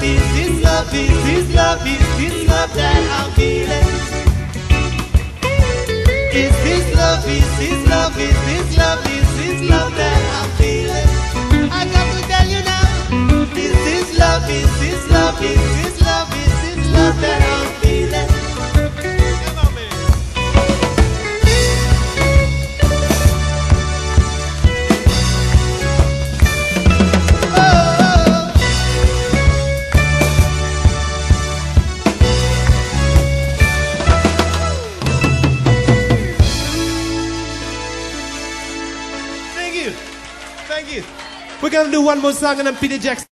love is, this love is, this love is, this love that I'm feeling. Is this love is, this love is, this love is, this love that I'm feeling. I got to tell you now. Is this love is, this love is, this love is, this love that I'm feeling. Thank you. We're going to do one more song and I'm Peter Jackson.